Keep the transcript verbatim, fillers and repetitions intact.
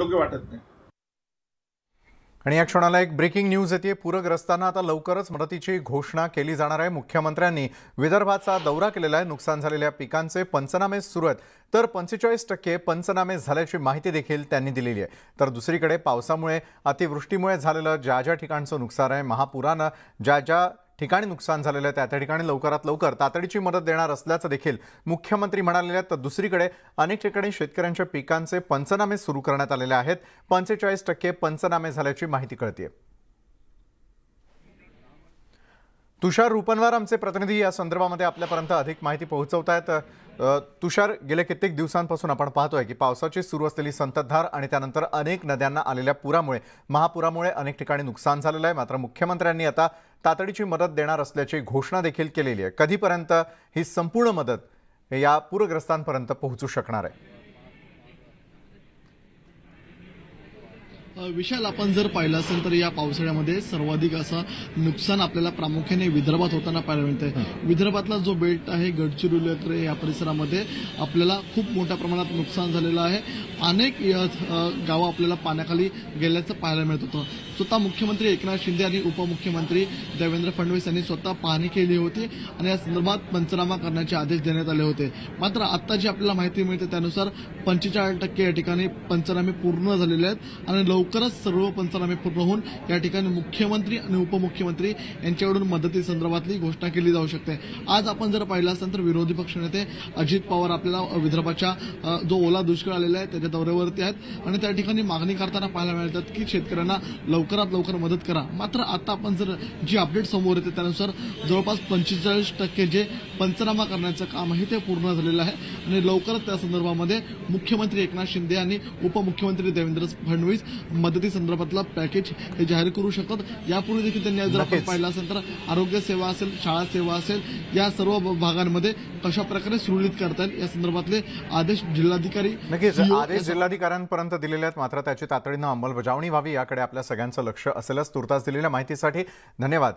योग्य वाटत नाही। आणि या क्षणाला एक ब्रेकिंग न्यूज येते। पूरग्रस्तांना आता लवकरच मदतीची घोषणा केली जाणार आहे। मुख्यमंत्र्यांनी विदर्भाचा दौरा केलेला आहे। नुकसान झालेल्या पिकांचे पंचनामे सुरू आहेत, तर पंचेचाळीस टक्के पंचनामे झाल्याची माहिती देखील त्यांनी दिलेली आहे। तर दुसरीकडे पावसामुळे अतिवृष्टीमुळे झालेलं ज्या ज्या ठिकाणचं नुकसान आहे, महापुरानं ज्या ज्या ठिकाणी नुकसान झालेलं आहे त्या ठिकाणी लवकरात लवकर तातडीची मदत देणार असल्याचं देखील मुख्यमंत्री म्हणाले आहेत। तर दुसरीकडे अनेक ठिकाणी शेतकऱ्यांच्या पिकांचे पंचनामे सुरू करण्यात आलेले आहेत। पंचेचाळीस टक्के पंचनामे झाल्याची माहिती कळते। तुषार रूपनवार आमचे प्रतिनिधी या संदर्भामध्ये आपल्यापर्यंत अधिक माहिती पोहोचवत आहेत। तुषार, गेल्या कित्येक दिवसांपासून आपण पाहतोय की पावसाची सुरू असलेली संततधार आणि त्यानंतर अनेक नद्यांना आलेल्या पुरामुळे महापुरामुळे अनेक ठिकाणी नुकसान झालेलं आहे। मात्र मुख्यमंत्र्यांनी आता तातडीची मदत देणार असल्याची घोषणा देखील केलेली आहे। कधीपर्यंत ही संपूर्ण मदत या पूरग्रस्तांपर्यंत पोहोचू शकणार आहे? विशाल, आपण जर पाहिलं असेल तर या पावसाळ्यामध्ये सर्वाधिक असं नुकसान आपल्याला प्रामुख्याने विदर्भात होताना पाहायला मिळतंय। विदर्भातला जो बेल्ट आहे, गडचिरोली वगैरे या परिसरामध्ये आपल्याला खूप मोठ्या प्रमाणात नुकसान झालेलं आहे। अनेक गावं आपल्याला पाण्याखाली गेल्याचं पाहायला मिळत होतं। स्वतः मुख्यमंत्री एकनाथ शिंदे आणि उपमुख्यमंत्री देवेंद्र फडणवीस यांनी स्वतः पाहणी केली होती आणि या संदर्भात पंचनामा करण्याचे आदेश देण्यात आले होते। मात्र आत्ता जी आपल्याला माहिती मिळते त्यानुसार पंचेचाळीस टक्के या ठिकाणी पंचनामे पूर्ण झालेले आहेत आणि लवकरच सर्व पंचनामे पूर्ण होऊन या ठिकाणी मुख्यमंत्री आणि उपमुख्यमंत्री यांच्याकडून मदती संदर्भातली घोषणा केली जाऊ शकते। आज आपण जर पाहिलं असेल तर विरोधी पक्षनेते अजित पवार आपल्याला विदर्भाच्या जो ओला दुष्काळ आलेला आहे त्याच्या दौऱ्यावरती आहेत आणि त्या ठिकाणी मागणी करताना पाहायला मिळतात की शेतकऱ्यांना लवकरात लवकर मदत करा। मात्र आता आपण जर जी अपडेट समोर येते त्यानुसार जवळपास पंचेचाळीस टक्के जे पंचनामा करण्याचं काम आहे ते पूर्ण झालेलं आहे आणि लवकरच त्या संदर्भामध्ये मुख्यमंत्री एकनाथ शिंदे आणि उपमुख्यमंत्री देवेंद्र फडणवीस मदती संदर्भातला पॅकेज हे जाहीर करू शकतात। यापूर्वी देखील त्यांनी जर आपण पाहिलं असेल तर आरोग्य सेवा असेल, शाळा सेवा असेल, या सर्व भागांमध्ये कशा प्रकारे सुरळीत करता येईल या संदर्भातले आदेश जिल्हाधिकारी नक्कीच आदेश जिल्हाधिकाऱ्यांपर्यंत दिलेले आहेत। मात्र त्याची तातडीनं अंमलबजावणी व्हावी याकडे आपल्या सगळ्यांचं लक्ष असेलच। तुर्तास दिलेल्या माहितीसाठी धन्यवाद।